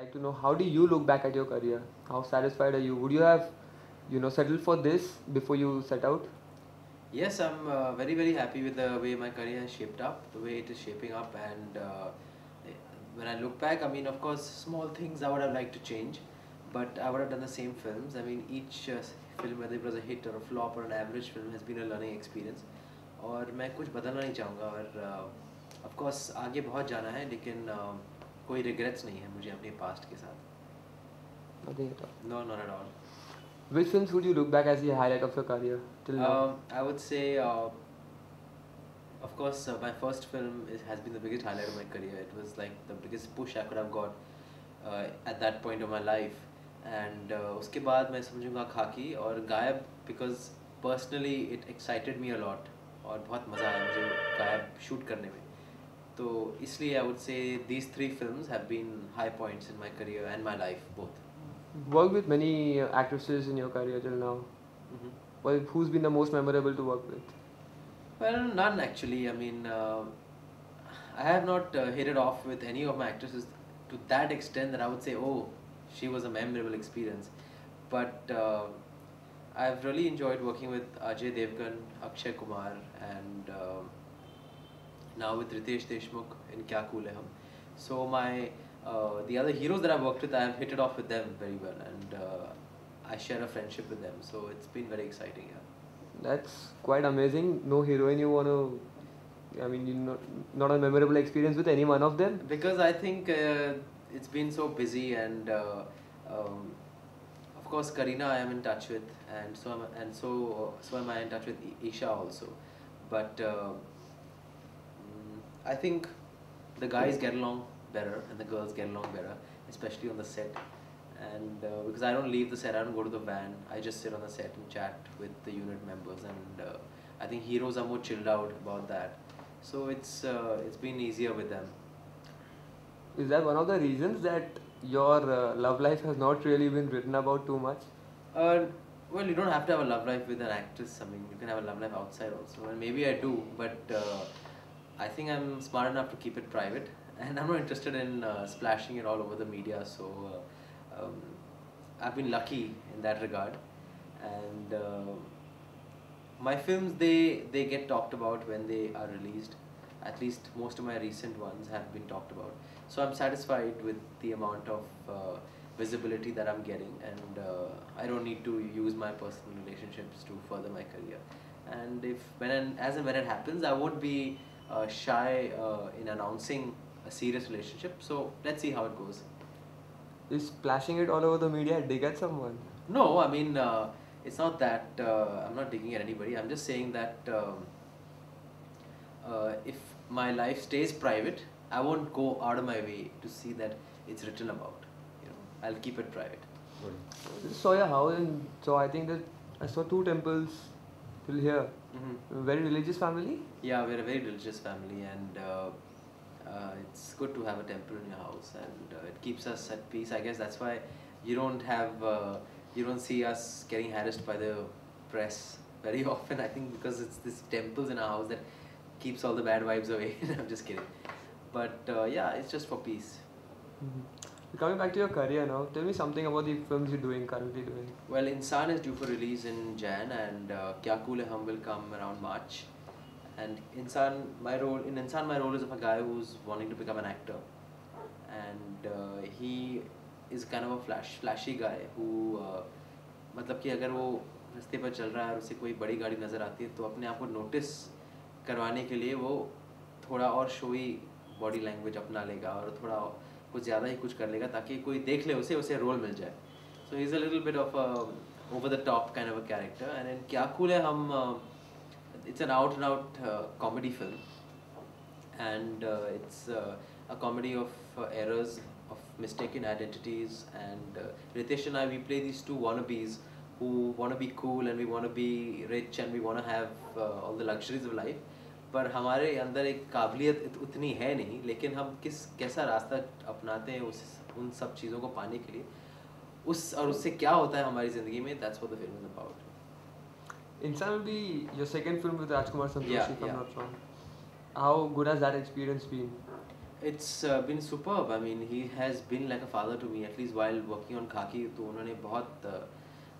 like to know, how do you look back at your career? How satisfied are you? Would you have, settled for this before you set out? Yes, I'm very, very happy with the way my career has shaped up, the way it is shaping up. And when I look back, I mean, of course, small things I would have liked to change, but I would have done the same films. I mean, each film, whether it was a hit or a flop or an average film, has been a learning experience. और मैं कुछ बदलना नहीं चाहूँगा और of course आगे बहुत जाना है, लेकिन कोई regrets नहीं है मुझे अपने past के साथ. Nothing at all. No, not at all. Which films would you look back as the highlight of your career till now? I would say, of course, my first film has been the biggest highlight of my career. It was like the biggest push I could have got at that point of my life. And उसके बाद मैं समझूँगा खाकी और गायब, because personally it excited me a lot और बहुत मज़ा आया मुझे गायब shoot करने में. तो इसलिए I would say these three films have been high points in my career and my life both. Worked with many actresses in your career till now. Mm-hmm. Well, who's been the most memorable to work with? Well, none actually. I mean, I have not hit it off with any of my actresses to that extent that I would say, oh, she was a memorable experience. But I've really enjoyed working with Ajay Devgan, Akshay Kumar, and now with Ritesh Deshmukh in Kya Kool Hai Hum. So my the other heroes that I've worked with, I've hit it off with them very well, and I share a friendship with them, so it's been very exciting. Yeah. That's quite amazing. No heroine you want to, I mean, not a memorable experience with any one of them? Because I think it's been so busy, and of course Kareena I am in touch with, and so am I in touch with Isha also, but I think the guys get along better and the girls get along better, especially on the set, and because I don't leave the set, I don't go to the van, I just sit on the set and chat with the unit members, and I think heroes are more chilled out about that, so it's been easier with them. Is that one of the reasons that your love life has not really been written about too much? Well, you don't have to have a love life with an actress. I mean, you can have a love life outside also, and maybe I do, but I think I'm smart enough to keep it private. And I'm not interested in splashing it all over the media, so I've been lucky in that regard. And my films, they get talked about when they are released. At least most of my recent ones have been talked about. So I'm satisfied with the amount of visibility that I'm getting, and I don't need to use my personal relationships to further my career. And as and when it happens, I won't be shy in announcing a serious relationship, so let's see how it goes. Is splashing it all over the media dig at someone? No, I mean, it's not that I'm not digging at anybody. I'm just saying that if my life stays private, I won't go out of my way to see that it's written about. I'll keep it private. I just saw your house, and so I think that I saw 2 temples till here. Mm-hmm. Very religious family? Yeah, we're a very religious family, and it's good to have a temple in your house, and it keeps us at peace. I guess that's why you don't see us getting harassed by the press very often. I think because it's this temples in our house that keeps all the bad vibes away. I'm just kidding, but yeah, it's just for peace. Mm-hmm. Coming back to your career now, tell me something about the films you're currently doing. Well, Insan is due for release in Jan, and Kya Kool Hai Hum will come around March. And in Insan my role is of a guy who's wanting to become an actor, and he is kind of a flashy guy who मतलब कि अगर वो रास्ते पर चल रहा है और उसे कोई बड़ी गाड़ी नजर आती है तो अपने आप को नोटिस करवाने के लिए वो थोड़ा और शोई बॉडी लैंग्वेज अपना लेगा और थोड़ा कुछ ज़्यादा ही कुछ कर लेगा ताकि कोई देख ले उसे रोल मिल जाए. So he's a little bit of a over the top kind of a character, and in क्या कूल है हम it's an out-and-out comedy film, and it's a comedy of errors, of mistaken identities, and Ritesh and I, we play these 2 wannabes who want to be cool and we want to be rich and we want to have all the luxuries of life, पर हमारे अंदर एक काबिलियत उतनी है नहीं, लेकिन हम कैसा रास्ता अपनाते हैं उन सब चीज़ों को पाने के लिए उससे क्या होता है हमारी ज़िंदगी में. That's what the film is about. Insan will be your second film with Rajkumar Santoshi, if I'm not wrong. How good has that experience been? It's been superb. I mean, he has been like a father to me. At least while working on Khaki, तो उन्होंने बहुत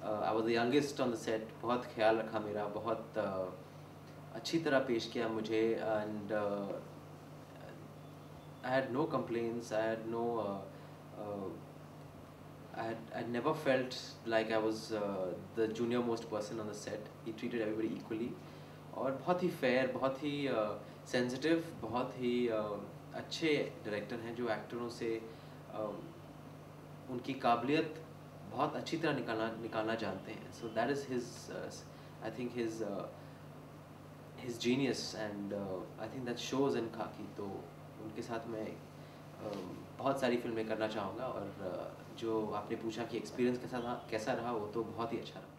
I was the youngest on the set. बहुत ख्याल रखा मेरा, बहुत अच्छी तरह पेश किया मुझे, and I had no complaints. I had no I never felt like I was the junior most person on the set. He treated everybody equally, और बहुत ही fair, बहुत ही sensitive, बहुत ही अच्छे डायरेक्टर हैं जो एक्टरों से उनकी काबिलियत बहुत अच्छी तरह निकालना जानते हैं. So that is his, I think his genius, and I think that shows in Khaki. तो उनके साथ मैं बहुत सारी फिल्में करना चाहूँगा, और जो आपने पूछा कि एक्सपीरियंस कैसा रहा, वो तो बहुत ही अच्छा रहा.